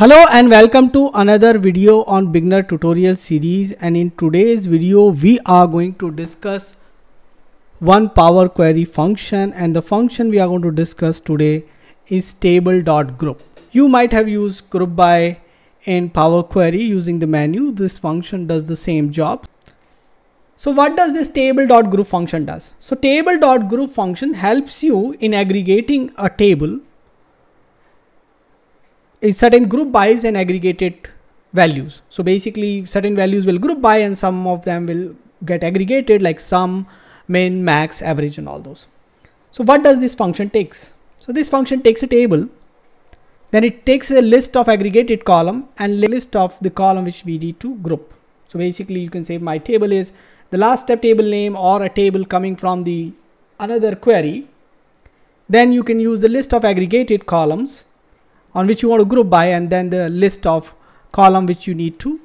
Hello and welcome to another video on beginner tutorial series, and in today's video we are going to discuss one Power Query function, and the function we are going to discuss today is Table.Group. You might have used group by in Power Query using the menu. This function does the same job. So what does this Table.Group function does? So Table.Group function helps you in aggregating a table. A certain group buys and aggregated values. So basically certain values will group by and some of them will get aggregated, like sum, min, max, average and all those. So what does this function takes? So this function takes a table, then it takes a list of aggregated column and list of the column which we need to group. So basically you can say my table is the last step table name or a table coming from the another query. Then you can use the list of aggregated columns on which you want to group by, and then the list of column which you need to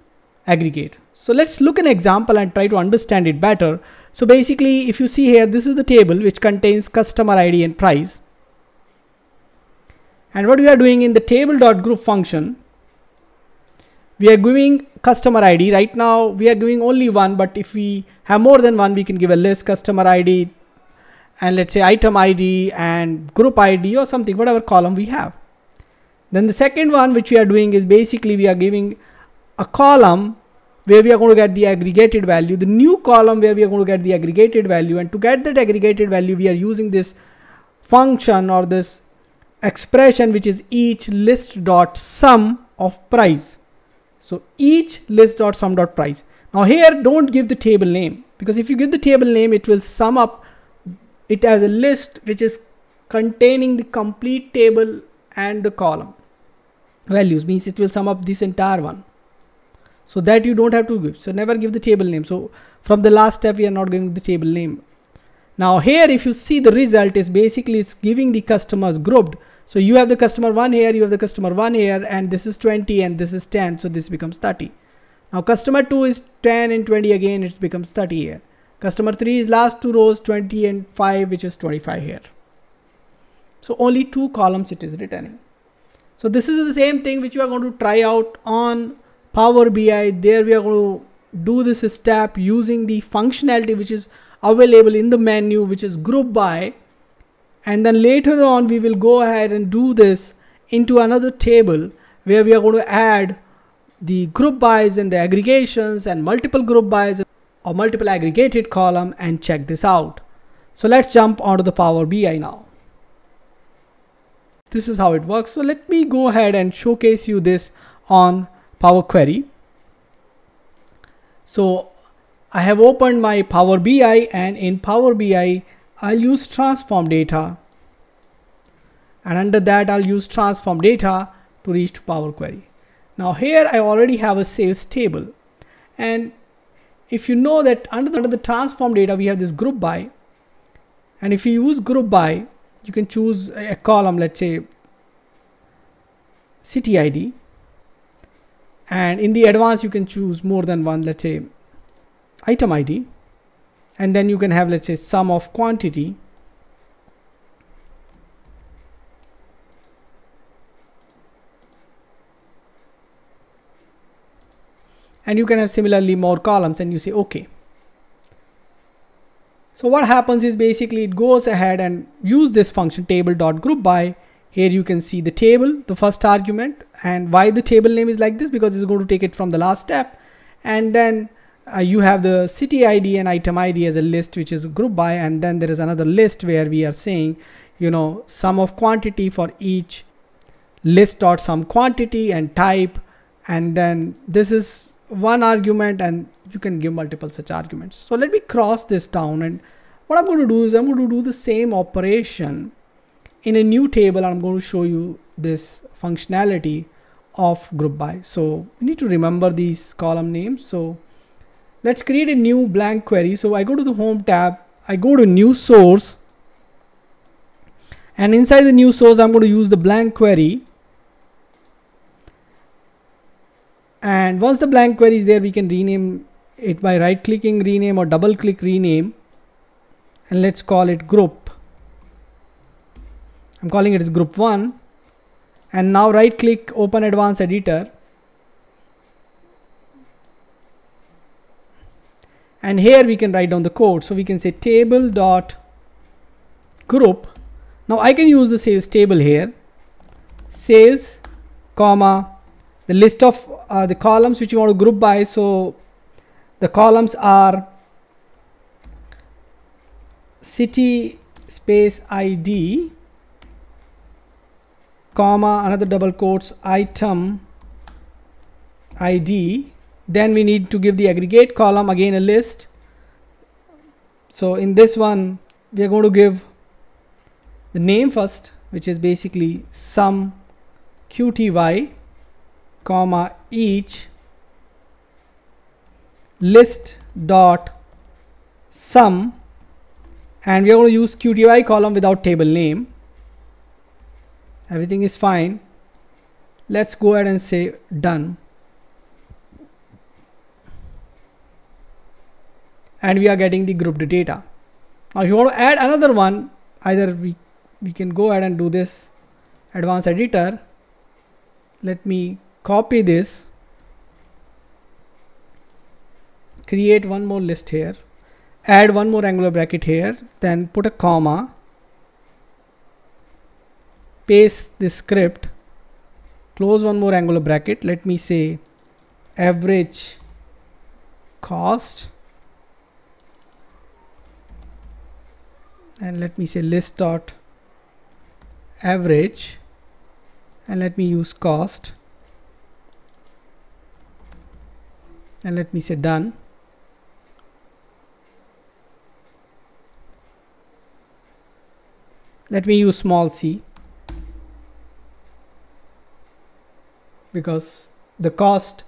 aggregate. So let's look an example and try to understand it better. So basically if you see here, this is the table which contains customer ID and price. And what we are doing in the Table.Group function, we are giving customer ID. Right now we are giving only one, but if we have more than one, we can give a list customer ID and let's say item ID and group ID or something, whatever column we have. Then the second one which we are doing is basically we are giving a column where we are going to get the aggregated value, the new column where we are going to get the aggregated value, and to get that aggregated value we are using this function or this expression which is each list dot sum of price. So each list dot sum dot price. Now here don't give the table name, because if you give the table name it will sum up it as a list which is containing the complete table and the column values, means it will sum up this entire one. So that you don't have to give. So never give the table name. So from the last step we are not giving the table name. Now here if you see the result is basically it's giving the customers grouped. So you have the customer 1 here, you have the customer 1 here, and this is 20 and this is 10, so this becomes 30. Now customer 2 is 10 and 20 again, it becomes 30 here. Customer 3 is last two rows 20 and 5, which is 25 here. So only two columns it is returning. So this is the same thing which you are going to try out on Power BI. There we are going to do this step using the functionality which is available in the menu, which is group by, and then later on we will go ahead and do this into another table where we are going to add the group bys and the aggregations and multiple group bys or multiple aggregated column and check this out. So let's jump onto the Power BI now. This is how it works. So let me go ahead and showcase you this on Power Query. So I have opened my Power BI, and in Power BI, I'll use transform data. And under that, I'll use transform data to reach to Power Query. Now here I already have a sales table. And if you know that under the transform data, we have this group by. And if you use group by, you can choose a column, let's say city ID, and in the advanced you can choose more than one, let's say item ID, and then you can have, let's say, sum of quantity, and you can have similarly more columns, and you say okay. So what happens is basically it goes ahead and use this function Table.Group by. Here you can see the table, the first argument, and why the table name is like this, because it's going to take it from the last step. And then you have the city ID and item ID as a list which is group by, and then there is another list where we are saying, you know, sum of quantity for each list dot sum quantity and type, and then this is one argument, and you can give multiple such arguments. So let me cross this down, and what I'm going to do is I'm going to do the same operation in a new table. I'm going to show you this functionality of group by. So we need to remember these column names. So let's create a new blank query. So I go to the home tab, I go to new source, and inside the new source I'm going to use the blank query. And once the blank query is there, we can rename it by right clicking rename or double click rename, and let's call it group. I'm calling it as group 1, and now right click, open advanced editor, and here we can write down the code. So we can say table.group. Now I can use the sales table here, sales, comma, the list of the columns which you want to group by. So the columns are city space ID, comma, another double quotes, item ID. Then we need to give the aggregate column, again a list. So in this one we are going to give the name first, which is basically sum qty, comma, each list dot sum, and we are going to use qty column without table name. Everything is fine. Let's go ahead and say done. And we are getting the grouped data. Now if you want to add another one, either we can go ahead and do this advanced editor. Let me copy this, create one more list here, add one more angular bracket here, then put a comma, paste this script, close one more angular bracket. Let me say average cost, and let me say list dot average, and let me use cost, and let me say done. Let me use small c because the cost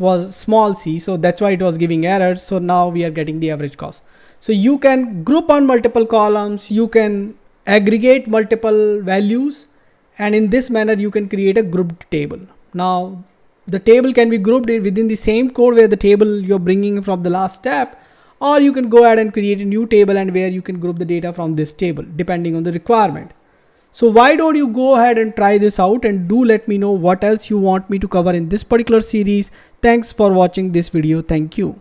was small c, so that's why it was giving errors. So now we are getting the average cost. So you can group on multiple columns, you can aggregate multiple values, and in this manner you can create a grouped table. Now the table can be grouped within the same code where the table you're bringing from the last step, or you can go ahead and create a new table and where you can group the data from this table depending on the requirement. So why don't you go ahead and try this out, and do let me know what else you want me to cover in this particular series. Thanks for watching this video. Thank you.